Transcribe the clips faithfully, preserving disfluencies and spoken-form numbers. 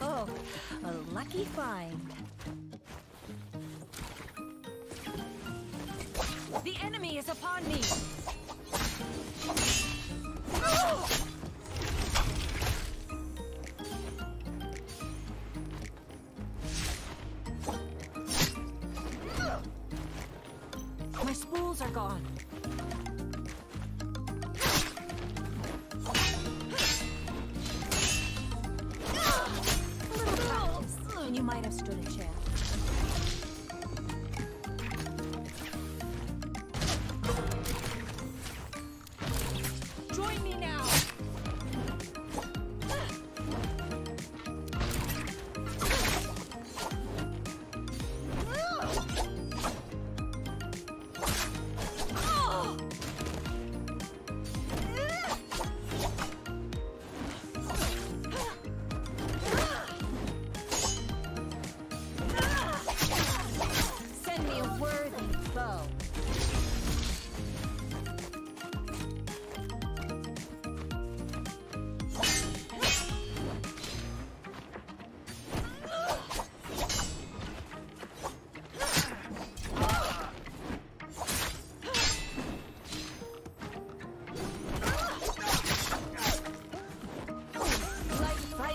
Oh, a lucky find. The enemy is upon me. Oh! My spools are gone. You might have stood a chance. Join me now.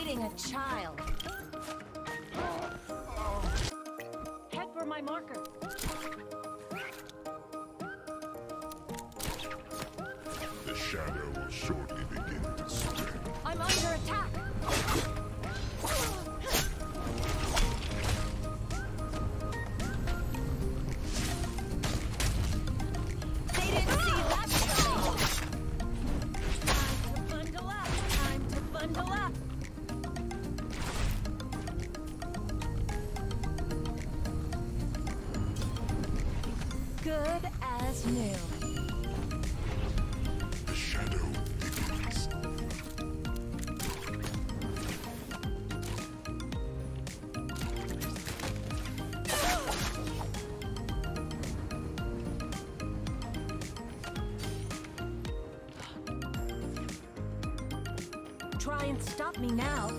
A child. Head for my marker. The shadow will shortly begin to spread. I'm under attack. Good as new. The shadow begins. Try and stop me now.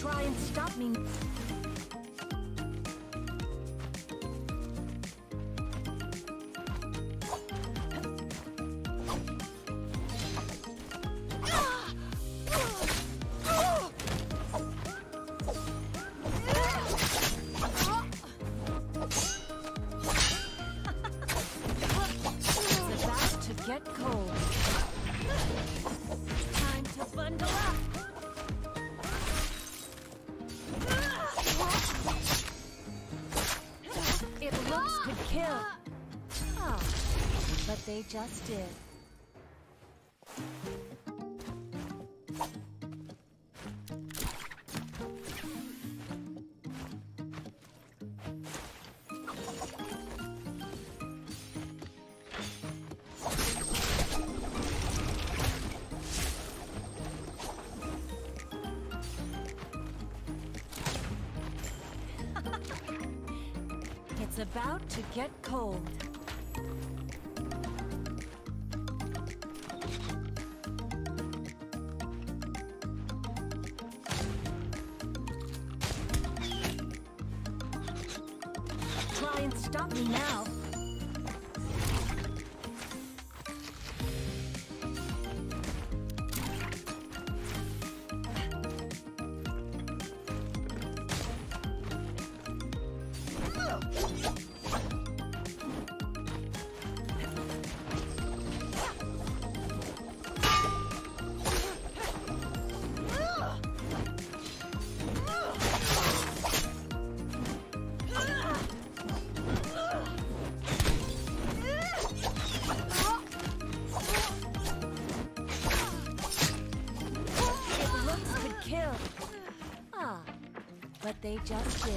Try and stop me. It's about to get cold. Time to bundle up. Could kill. Oh, but they just did. It's about to get cold. Try and stop me now. what they just did.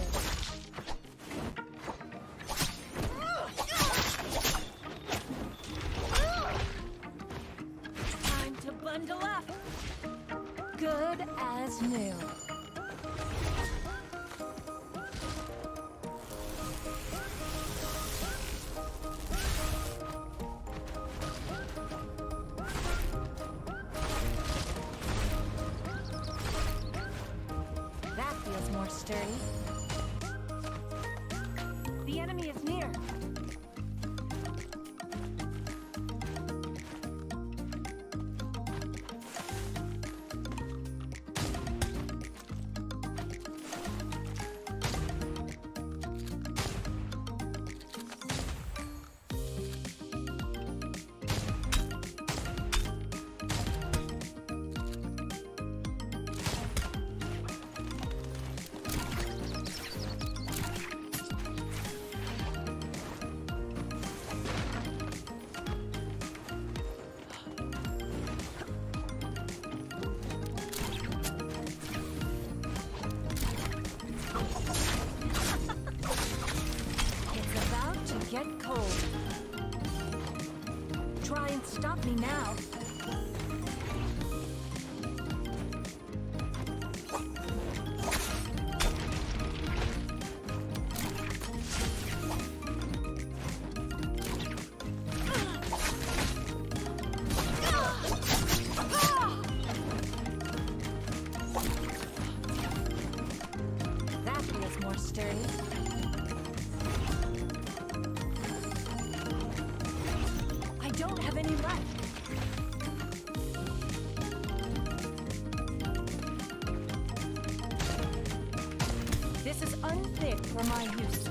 The enemy is near. Try and stop me now. That feels more sturdy. This is unfit for my use.